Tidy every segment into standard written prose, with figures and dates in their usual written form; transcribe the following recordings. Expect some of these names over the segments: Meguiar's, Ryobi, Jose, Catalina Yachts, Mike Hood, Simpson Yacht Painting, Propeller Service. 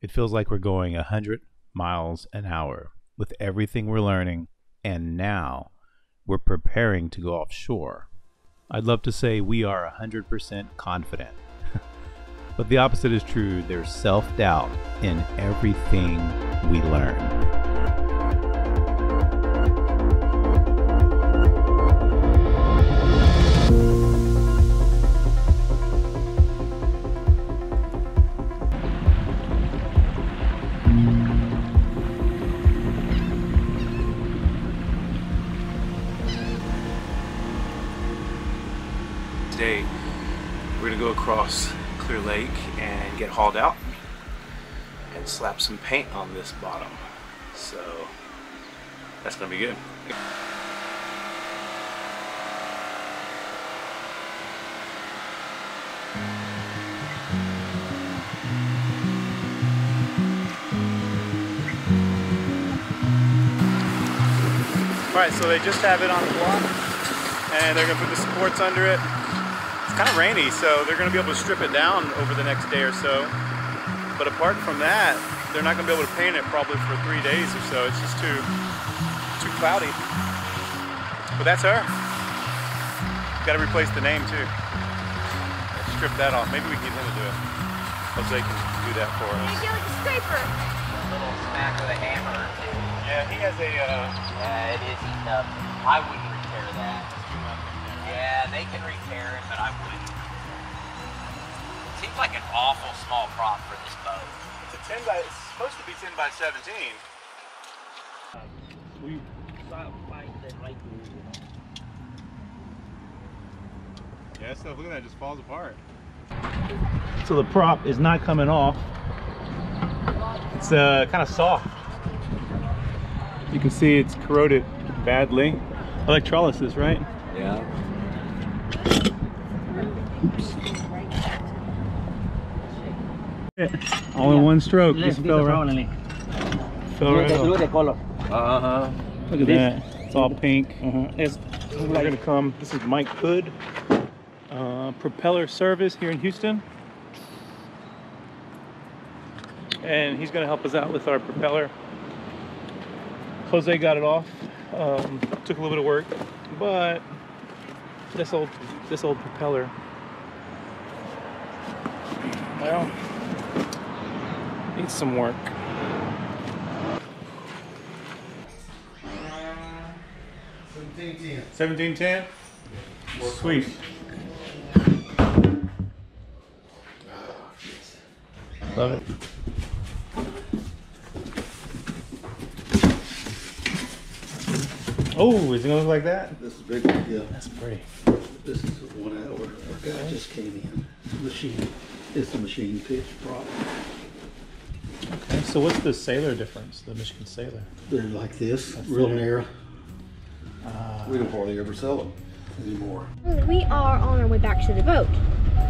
It feels like we're going 100 miles an hour with everything we're learning, and now we're preparing to go offshore. I'd love to say we are 100% confident, but the opposite is true. There's self-doubt in everything we learn. Today, we're gonna go across Clear Lake and get hauled out and slap some paint on this bottom. So that's gonna be good. All right, so they just have it on the block and they're gonna put the supports under it. It's kind of rainy, so they're going to be able to strip it down over the next day or so. But apart from that, they're not going to be able to paint it probably for 3 days or so. It's just too cloudy. But that's her. Got to replace the name too. Strip that off. Maybe we can get him to do it. Jose can do that for us. You get like a scraper. A little smack with a hammer. Yeah, he has a. Yeah, it is eaten up. I wouldn't repair that. Yeah, they can repair it, but I wouldn't. Seems like an awful small prop for this boat. It's a 10 by. It's supposed to be 10 by 17. We saw a fight that right there. Yeah, that stuff. Look at that. It just falls apart. So the prop is not coming off. It's kind of soft. You can see it's corroded badly. Electrolysis, right? Yeah. Only one stroke. Just fell right. Fell right off. Uh-huh. Look at that. It's all pink. Uh-huh. We're gonna come. This is Mike Hood, Propeller Service here in Houston, and he's gonna help us out with our propeller. Jose got it off. Took a little bit of work, but this old propeller. Well. Needs some work. $17.10. Sweet. Love it. Oh, is it gonna look like that? This is a big one, yeah. That's pretty. This is the one I ordered. Okay. Guy just came in. It's the machine. It's the machine pitch prop. Okay, so what's the sailor difference, the Michigan sailor? They're like this, real narrow. We don't hardly ever sell them anymore. We are on our way back to the boat.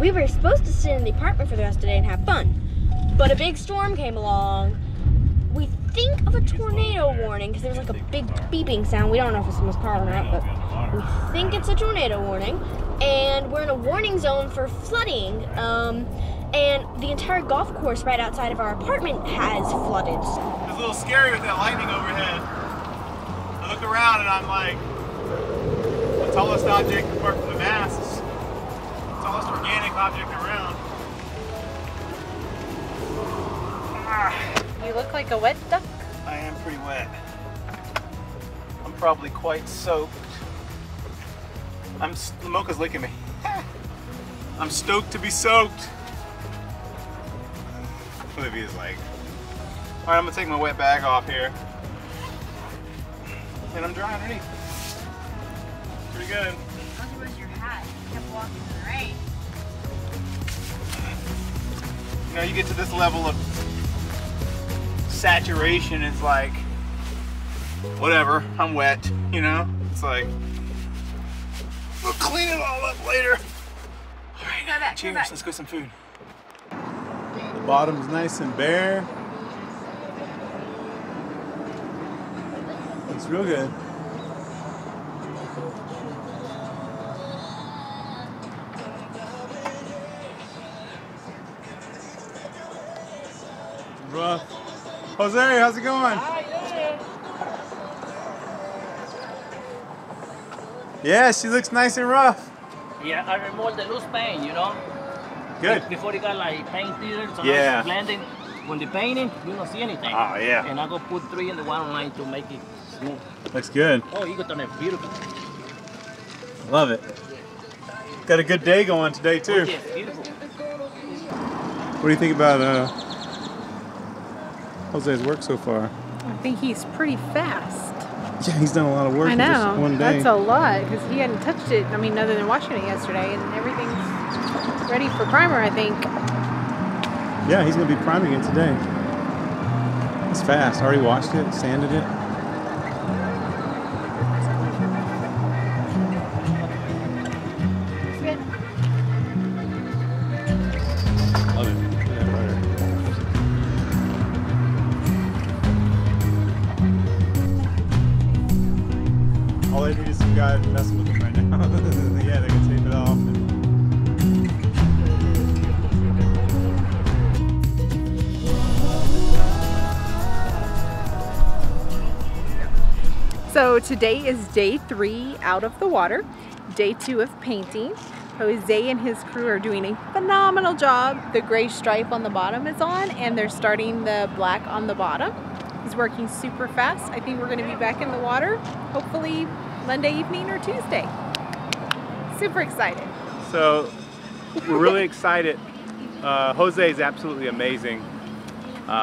We were supposed to sit in the apartment for the rest of the day and have fun, but a big storm came along. We think of a tornado warning because there was like a big beeping sound. We don't know if it's someone's car or not, but we think it's a tornado warning. And we're in a warning zone for flooding. And the entire golf course right outside of our apartment has flooded. It was a little scary with that lightning overhead. I look around and I'm like, the tallest object apart from the masts, the tallest organic object around. You look like a wet duck. I am pretty wet. I'm probably quite soaked. The mocha's licking me. I'm stoked to be soaked. Olivia's like, all right, I'm gonna take my wet bag off here, and I'm dry underneath. Pretty good. How good was your hat? You kept walking in the rain. You know, you get to this level of saturation, it's like, whatever. I'm wet. You know, it's like, we'll clean it all up later. All right, cheers. Let's go get some food. Bottom's nice and bare. Looks real good. Bro. Jose, how's it going? Hi, yeah, she looks nice and rough. Yeah, I removed the loose paint, you know. Good. Before it got like painted, so yeah. Now blending. When the painting, you don't see anything. Oh yeah. And I go put three in the one line to make it smooth. Looks good. Oh, you got done it beautiful. Love it. Got a good day going today too. Oh, yeah, beautiful. What do you think about Jose's work so far? I think he's pretty fast. Yeah, he's done a lot of work in just one day. That's a lot, because he hadn't touched it, I mean, other than washing it yesterday, and everything's ready for primer, I think. Yeah, he's going to be priming it today. It's fast. Already washed it, sanded it. All they need is some guy messing with them right now. Yeah, they can tape it off. So today is day 3 out of the water, day 2 of painting. Jose and his crew are doing a phenomenal job. The gray stripe on the bottom is on, and they're starting the black on the bottom. He's working super fast. I think we're going to be back in the water, hopefully Monday evening or Tuesday. Super excited. So we're really excited. Jose is absolutely amazing.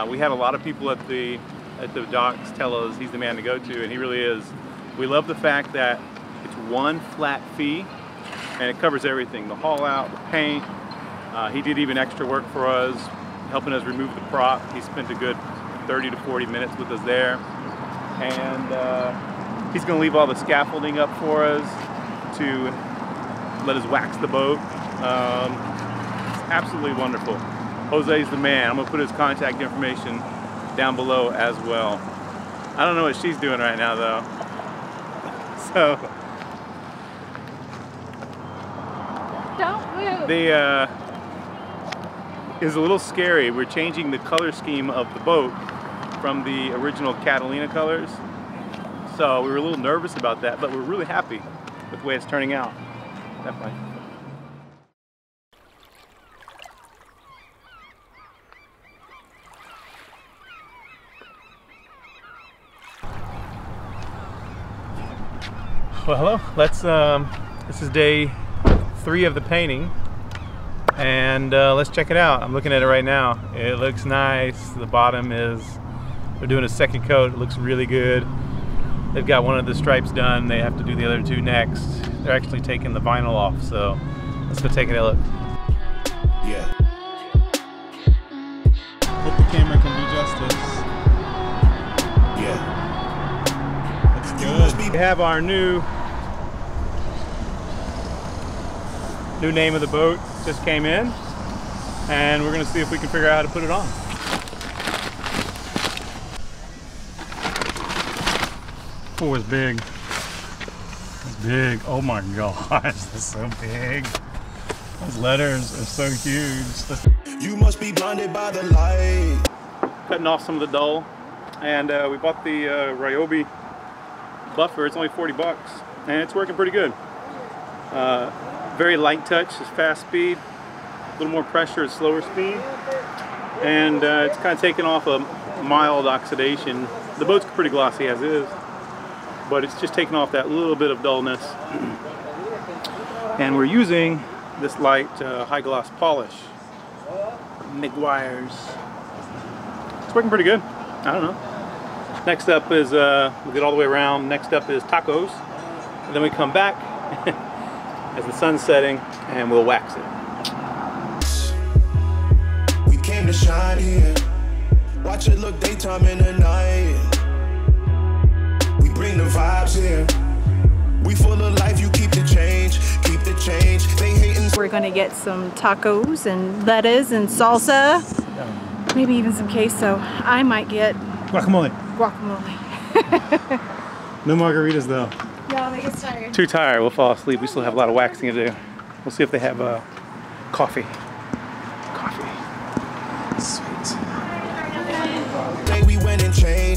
We had a lot of people at the docks tell us he's the man to go to, and he really is. We love the fact that it's one flat fee and it covers everything, the haul out, the paint. He did even extra work for us, helping us remove the prop. He spent a good 30 to 40 minutes with us there, and he's going to leave all the scaffolding up for us to let us wax the boat. It's absolutely wonderful. Jose's the man. I'm going to put his contact information down below as well. I don't know what she's doing right now though. So don't move. The is a little scary. We're changing the color scheme of the boat from the original Catalina colors. So we were a little nervous about that, but we're really happy with the way it's turning out. Definitely. Well, hello. Let's, this is day 3 of the painting, and let's check it out. I'm looking at it right now. It looks nice. The bottom is, they're doing a second coat. It looks really good. They've got one of the stripes done. They have to do the other two next. They're actually taking the vinyl off, so let's go take a look. Yeah. Hope the camera can do justice. Yeah. Looks good. We have our new name of the boat. Just came in, and we're going to see if we can figure out how to put it on. Oh, it's big. It's big. Oh my gosh, that's so big. Those letters are so huge. You must be blinded by the light. Cutting off some of the dull, and we bought the Ryobi buffer. It's only 40 bucks, and it's working pretty good. Very light touch, it's fast speed, a little more pressure at slower speed, and it's kind of taken off a mild oxidation. The boat's pretty glossy as is, but it's just taken off that little bit of dullness. And we're using this light high gloss polish, Meguiar's. It's working pretty good. I don't know. Next up is, we'll get all the way around, next up is tacos, and then we come back. As the sun's setting, and we'll wax it. We came to shine here. Watch it look daytime and the night. We bring the vibes here. We full of life, you keep the change, keep the change. They hating. We're gonna get some tacos and lettuce and salsa. Maybe even some queso. I might get guacamole. Guacamole. No margaritas though. No, they get tired. Too tired. We'll fall asleep. We still have a lot of waxing to do. We'll see if they have coffee. Sweet.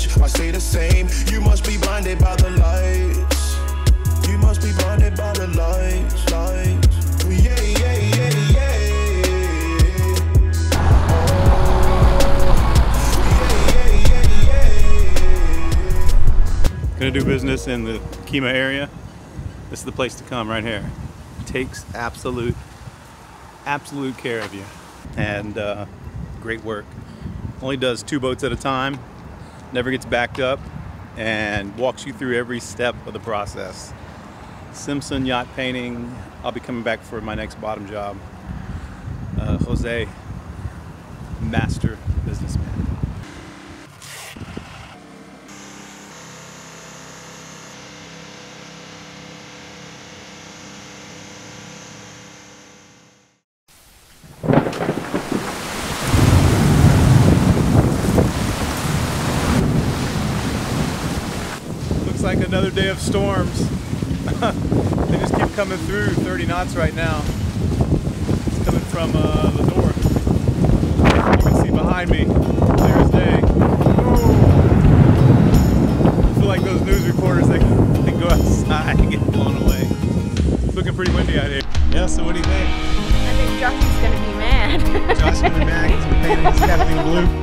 change, I stay the same. You must be blinded by the lights. You must be blinded by the lights, lights. Yeah, yeah, yeah, yeah. Going to do business in the Kima area, this is the place to come right here. Takes absolute care of you, and great work. Only does 2 boats at a time, never gets backed up, and walks you through every step of the process. Simpson Yacht Painting. I'll be coming back for my next bottom job. Jose, master businessman. Like another day of storms. They just keep coming through. 30 knots right now. It's coming from the north. You can see behind me. Clear as day. Whoa. I feel like those news reporters that go outside and get blown away. It's looking pretty windy out here. Yeah. So what do you think? I think Jockey's gonna be mad. Jockey's gonna be mad. He's painting this cabin blue.